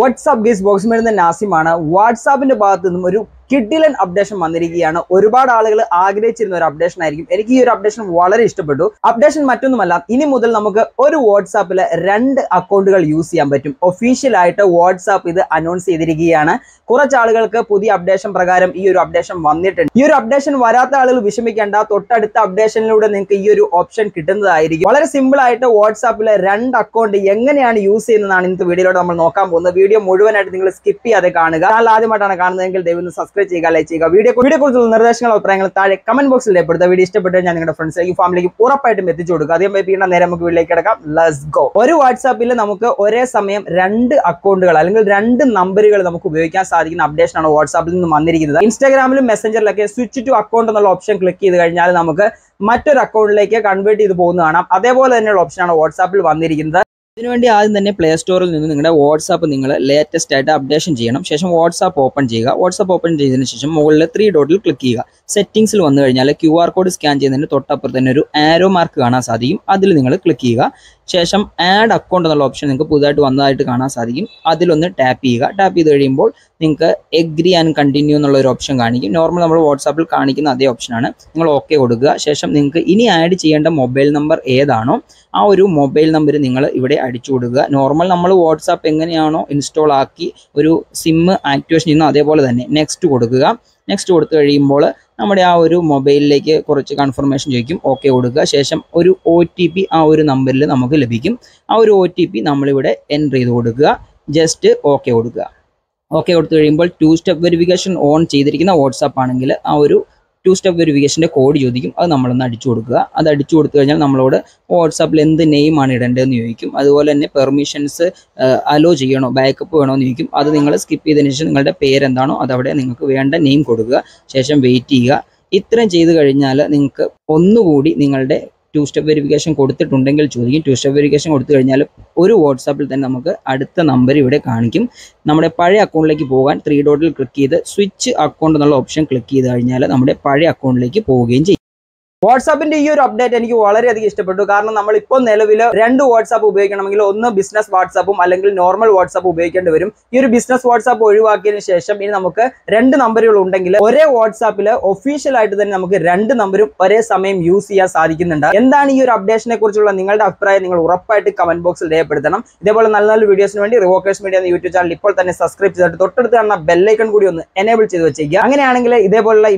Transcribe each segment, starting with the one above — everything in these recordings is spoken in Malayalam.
WhatsApp guys box में इन्दे नासिमाना WhatsApp इन्दे बात तुम एक किड्डीलन अपडेशन मानेरी की याना एक बार आलगले आग्रह चिरने एक अपडेशन आयरी की ऐरिकी ये अपडेशन वालरे इष्ट पड़ो अपडेशन मट्टन तुम्हाला इनी मुदल नमके एक WhatsApp ले रेंड अकाउंट गल यूज़ याम बच्चों ऑफिशियल आयता WhatsApp इधे अनोन्स इधरी की याना कोरा चालगल का पुदी अपडेशन प्रकारम ये अपडेशन मान्य टेन ये अपडेशन वाराता आलगल विषय में क्या ना तोट्टा डिट्टा अपडेशन ले उड़न इनके ये ऑप्शन किटन आयरी की वालरे सिंबल आयता WhatsApp ले रेंड अकाउंट यंगने यानी यूज़ इन्दे नानी तो वीडियो लोट अमल नौकाम बोलना वीडियो मोड़वन ऐट दिनगल स्किप ही आधे कांड का लाल आधे मटाना कांड दिनगल देवनु Video the comment box let's go. WhatsApp Instagram Messenger switch to account option click convert If you have a Play Store, you can open the latest data updation. WhatsApp open WhatsApp 3 dot click Settings QR code scan the arrow mark. Click Add account option. Tap Agree and Continue option. Normal WhatsApp option. OK. Add mobile number. Our mobile number normal number WhatsApp install a SIM activation next to next order mobile like confirmation okay OTP our number our OTP number enter just okay okay two-step verification on WhatsApp our two-step verification code ചോദിക്കും അത് നമ്മൾ ഒന്ന് അടിച്ചു കൊടുക്കുക അത് അടിച്ചു കൊടുത്തു കഴിഞ്ഞാൽ നമ്മളോട് WhatsApp ൽ എന്ത് നെയിം ആണ് ഇടേണ്ടതെന്ന് ചോദിക്കും അതുപോലെ തന്നെ പെർമിഷൻസ് അലോ ചെയ്യണോ ബാക്കപ്പ് വേണോ എന്ന് ചോദിക്കും അത് നിങ്ങൾ സ്കിപ്പ് ചെയ്തതിനു ശേഷം നിങ്ങളുടെ പേര് എന്താണോ അത് അവിടെ നിങ്ങൾക്ക് വേണ്ട നെയിം കൊടുക്കുക ശേഷം വെയിറ്റ് ചെയ്യുക ഇത്രയും ചെയ്തു കഴിഞ്ഞാൽ നിങ്ങൾക്ക് ഒന്നുകൂടി നിങ്ങളുടെ two-step verification കൊടുത്തിട്ടുണ്ടെങ്കിൽ ചോദിക്കും two-step verification കൊടുത്തു കഴിഞ്ഞാൽ ഒരു WhatsApp ൽ തന്നെ നമുക്ക് അടുത്ത നമ്പർ ഇവിടെ കാണിക്കും നമ്മുടെ പഴയ അക്കൗണ്ടിലേക്ക് പോകാൻ 3 dot ൽ ക്ലിക്ക് ചെയ്ത് സ്വിച്ച് അക്കൗണ്ട് എന്നുള്ള ഓപ്ഷൻ ക്ലിക്ക് ചെയ്തു കഴിഞ്ഞാൽ നമ്മുടെ പഴയ അക്കൗണ്ടിലേക്ക് പോവുകയും ചെയ്യും WhatsApp in your update and you already have to WhatsApp business WhatsApp normal WhatsApp your business WhatsApp number WhatsApp official number use your updation comment box videos Revokerz Media YouTube channel subscribe the bell icon enable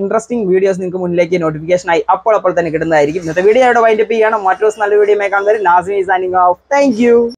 interesting videos notification. Thank you.